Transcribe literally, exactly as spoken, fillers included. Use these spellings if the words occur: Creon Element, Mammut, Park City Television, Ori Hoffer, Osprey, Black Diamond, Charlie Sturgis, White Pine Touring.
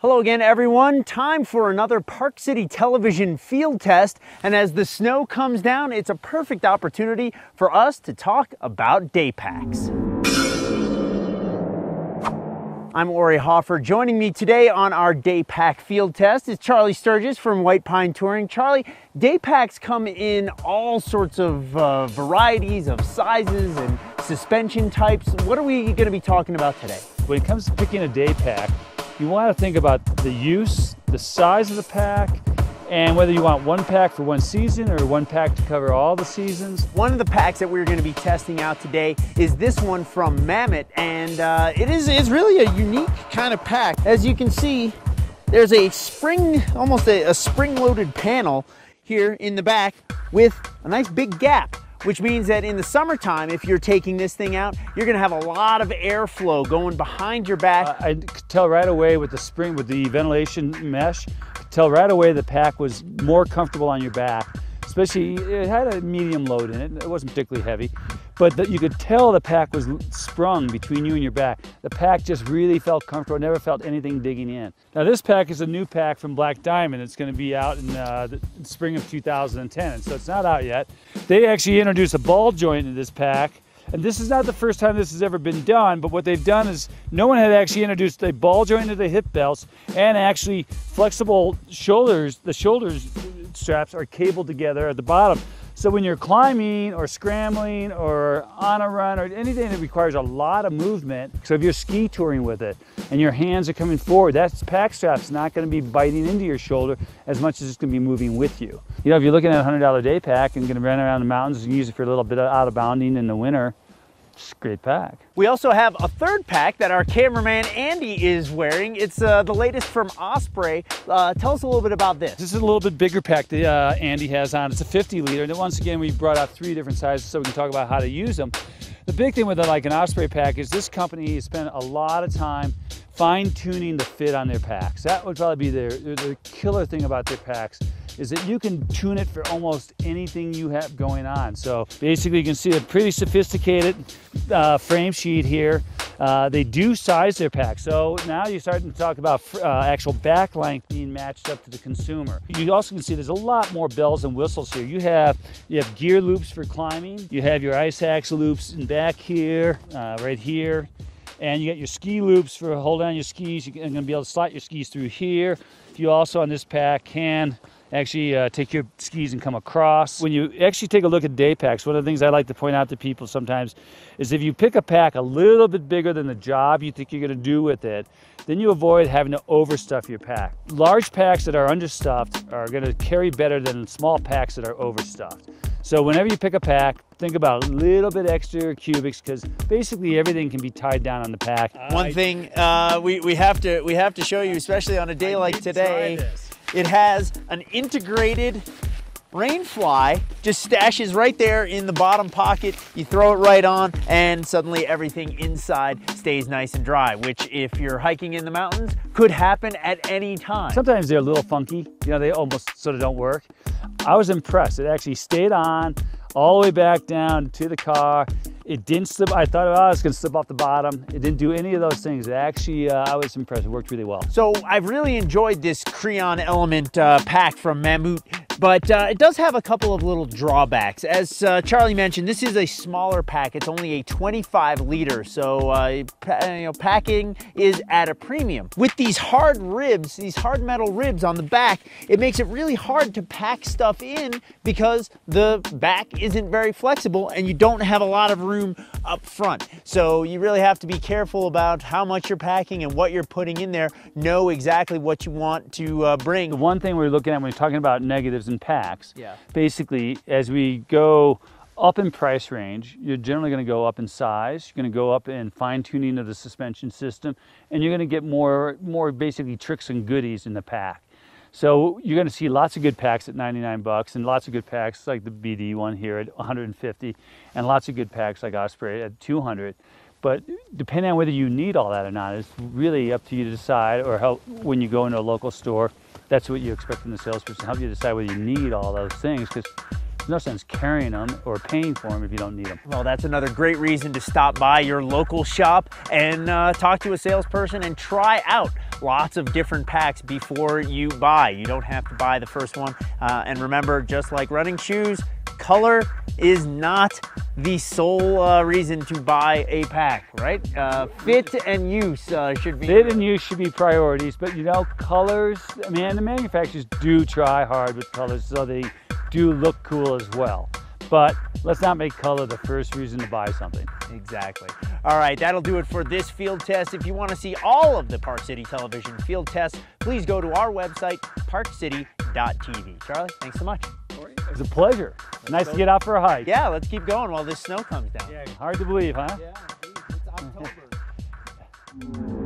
Hello again, everyone. Time for another Park City Television field test. And as the snow comes down, it's a perfect opportunity for us to talk about day packs. I'm Ori Hoffer. Joining me today on our day pack field test is Charlie Sturgis from White Pine Touring. Charlie, day packs come in all sorts of uh, varieties of sizes and suspension types. What are we going to be talking about today? When it comes to picking a day pack, you want to think about the use, the size of the pack, and whether you want one pack for one season or one pack to cover all the seasons. One of the packs that we're going to be testing out today is this one from Mammut, and uh, it is it's really a unique kind of pack. As you can see, there's a spring, almost a, a spring-loaded panel here in the back with a nice big gap, which means that in the summertime, if you're taking this thing out, you're gonna have a lot of airflow going behind your back. Uh, I could tell right away with the spring, with the ventilation mesh, tell right away the pack was more comfortable on your back. Especially, it had a medium load in it. It wasn't particularly heavy, but the, you could tell the pack was sprung between you and your back. The pack just really felt comfortable. It never felt anything digging in. Now this pack is a new pack from Black Diamond. It's going to be out in uh, the spring of two thousand ten, so it's not out yet. They actually introduced a ball joint in this pack, and this is not the first time this has ever been done, but what they've done is no one had actually introduced a ball joint to the hip belts, and actually flexible shoulders, the shoulders straps are cabled together at the bottom. So when you're climbing or scrambling or on a run or anything that requires a lot of movement, so if you're ski touring with it and your hands are coming forward, that pack strap's not gonna be biting into your shoulder as much as it's gonna be moving with you. You know, if you're looking at a one hundred dollar day pack and gonna run around the mountains and use it for a little bit out of bounding in the winter, it's a great pack. We also have a third pack that our cameraman Andy is wearing. It's uh, the latest from Osprey. Uh, tell us a little bit about this. This is a little bit bigger pack that uh, Andy has on. It's a fifty liter, and then once again we brought out three different sizes so we can talk about how to use them. The big thing with a, like an Osprey pack is this company has spent a lot of time fine-tuning the fit on their packs. That would probably be their, their, their killer thing about their packs, is that you can tune it for almost anything you have going on. So basically you can see a pretty sophisticated uh, frame sheet here. Uh, they do size their pack. So now you're starting to talk about uh, actual back length being matched up to the consumer. You also can see there's a lot more bells and whistles here. You have you have gear loops for climbing. You have your ice axe loops in back here, uh, right here. And you got your ski loops for holding on your skis. You're gonna be able to slot your skis through here. You also on this pack can actually uh, take your skis and come across. When you actually take a look at day packs, one of the things I like to point out to people sometimes is if you pick a pack a little bit bigger than the job you think you're gonna do with it, then you avoid having to overstuff your pack. Large packs that are understuffed are gonna carry better than small packs that are overstuffed. So whenever you pick a pack, think about a little bit extra cubics, because basically everything can be tied down on the pack. One I, thing uh, we, we, have to, we have to show you, especially on a day I like today, it has an integrated rain fly, just stashes right there in the bottom pocket. You throw it right on and suddenly everything inside stays nice and dry, which if you're hiking in the mountains could happen at any time. Sometimes they're a little funky, you know, they almost sort of don't work. I was impressed. It actually stayed on all the way back down to the car. It didn't slip. I thought, oh, it's gonna slip off the bottom. It didn't do any of those things. It actually, uh, I was impressed. It worked really well. So I've really enjoyed this Creon Element uh, pack from Mammut, but uh, it does have a couple of little drawbacks. As uh, Charlie mentioned, this is a smaller pack. It's only a twenty-five liter, so uh, you know, packing is at a premium. With these hard ribs, these hard metal ribs on the back, it makes it really hard to pack stuff in because the back isn't very flexible and you don't have a lot of room up front. So you really have to be careful about how much you're packing and what you're putting in there. Know exactly what you want to uh, bring. The one thing we're looking at when we're talking about negatives and packs, yeah. Basically as we go up in price range, you're generally going to go up in size, you're going to go up in fine tuning of the suspension system, and you're going to get more, more basically tricks and goodies in the pack. So you're going to see lots of good packs at ninety-nine bucks, and lots of good packs like the B D one here at one hundred fifty, and lots of good packs like Osprey at two hundred. But depending on whether you need all that or not, it's really up to you to decide, or how, when you go into a local store, that's what you expect from the salesperson, help you decide whether you need all those things, because no sense carrying them or paying for them if you don't need them. Well, that's another great reason to stop by your local shop and uh, talk to a salesperson and try out lots of different packs before you buy. You don't have to buy the first one. Uh, and remember, just like running shoes, color is not the sole uh, reason to buy a pack, right? Uh, fit and use uh, should be. Fit and use should be priorities, but you know, colors, I mean, the manufacturers do try hard with colors so they do look cool as well. But let's not make color the first reason to buy something. Exactly. All right, that'll do it for this field test. If you want to see all of the Park City Television field tests, please go to our website, park city dot T V. Charlie, thanks so much. It was a pleasure. Let's nice go. to get out for a hike. Yeah, let's keep going while this snow comes down. Yeah, hard to believe, huh? Yeah, it's October.